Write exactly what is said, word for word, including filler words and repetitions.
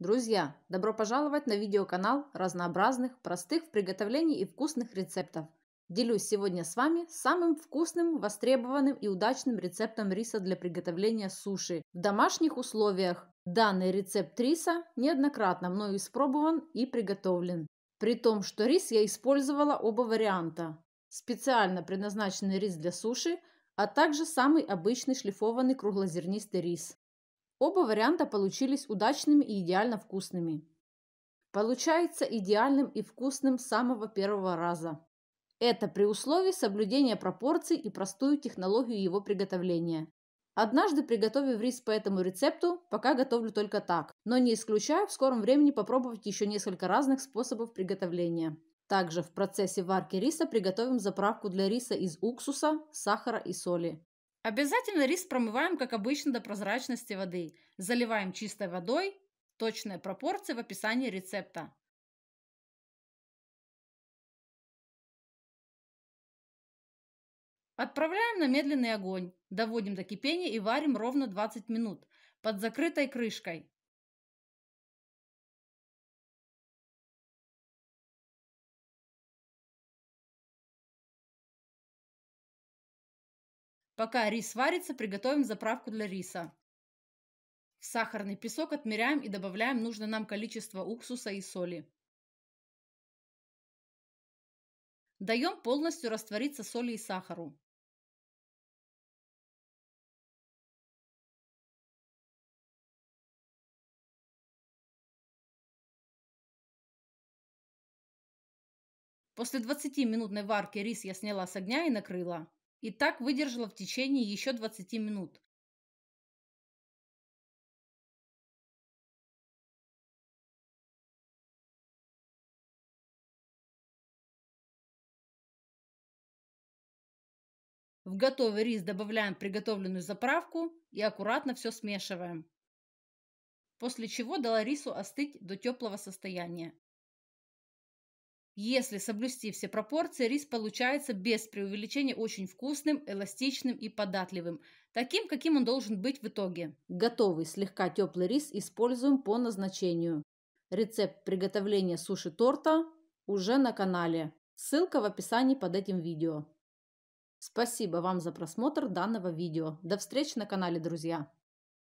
Друзья, добро пожаловать на видеоканал разнообразных, простых в приготовлении и вкусных рецептов. Делюсь сегодня с вами самым вкусным, востребованным и удачным рецептом риса для приготовления суши в домашних условиях. Данный рецепт риса неоднократно мною испробован и приготовлен. При том, что рис я использовала оба варианта. Специально предназначенный рис для суши, а также самый обычный шлифованный круглозернистый рис. Оба варианта получились удачными и идеально вкусными. Получается идеальным и вкусным с самого первого раза. Это при условии соблюдения пропорций и простую технологию его приготовления. Однажды приготовив рис по этому рецепту, пока готовлю только так, но не исключаю в скором времени попробовать еще несколько разных способов приготовления. Также в процессе варки риса приготовим заправку для риса из уксуса, сахара и соли. Обязательно рис промываем, как обычно, до прозрачности воды. Заливаем чистой водой. Точные пропорции в описании рецепта. Отправляем на медленный огонь. Доводим до кипения и варим ровно двадцать минут под закрытой крышкой. Пока рис варится, приготовим заправку для риса. В сахарный песок отмеряем и добавляем нужное нам количество уксуса и соли. Даем полностью раствориться соли и сахару. После двадцатиминутной варки рис я сняла с огня и накрыла. И так выдержала в течение еще двадцати минут. В готовый рис добавляем приготовленную заправку и аккуратно все смешиваем. После чего дала рису остыть до теплого состояния. Если соблюсти все пропорции, рис получается без преувеличения очень вкусным, эластичным и податливым, таким, каким он должен быть в итоге. Готовый слегка теплый рис используем по назначению. Рецепт приготовления суши-торта уже на канале. Ссылка в описании под этим видео. Спасибо вам за просмотр данного видео. До встречи на канале, друзья!